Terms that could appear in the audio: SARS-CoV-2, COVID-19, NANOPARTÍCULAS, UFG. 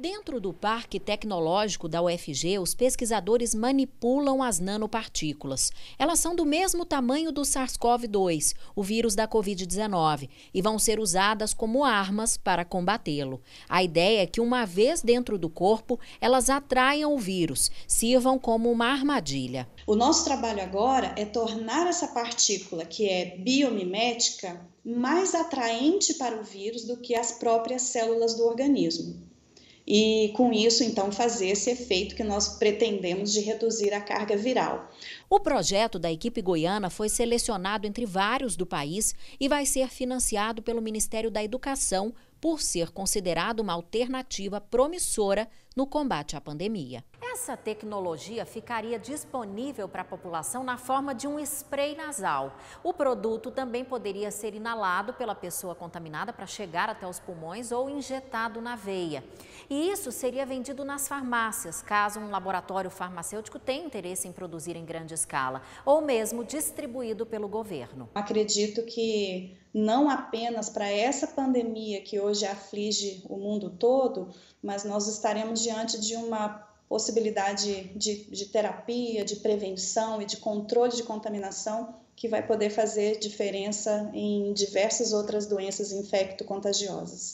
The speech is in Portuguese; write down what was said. Dentro do Parque Tecnológico da UFG, os pesquisadores manipulam as nanopartículas. Elas são do mesmo tamanho do SARS-CoV-2, o vírus da Covid-19, e vão ser usadas como armas para combatê-lo. A ideia é que, uma vez dentro do corpo, elas atraiam o vírus, sirvam como uma armadilha. O nosso trabalho agora é tornar essa partícula, que é biomimética, mais atraente para o vírus do que as próprias células do organismo. E com isso, então, fazer esse efeito que nós pretendemos de reduzir a carga viral. O projeto da equipe goiana foi selecionado entre vários do país e vai ser financiado pelo Ministério da Educação por ser considerado uma alternativa promissora no combate à pandemia. Essa tecnologia ficaria disponível para a população na forma de um spray nasal. O produto também poderia ser inalado pela pessoa contaminada para chegar até os pulmões ou injetado na veia. E isso seria vendido nas farmácias, caso um laboratório farmacêutico tenha interesse em produzir em grande escala, ou mesmo distribuído pelo governo. Acredito que não apenas para essa pandemia que hoje aflige o mundo todo, mas nós estaremos diante de uma possibilidade de terapia, de prevenção e de controle de contaminação que vai poder fazer diferença em diversas outras doenças infecto-contagiosas.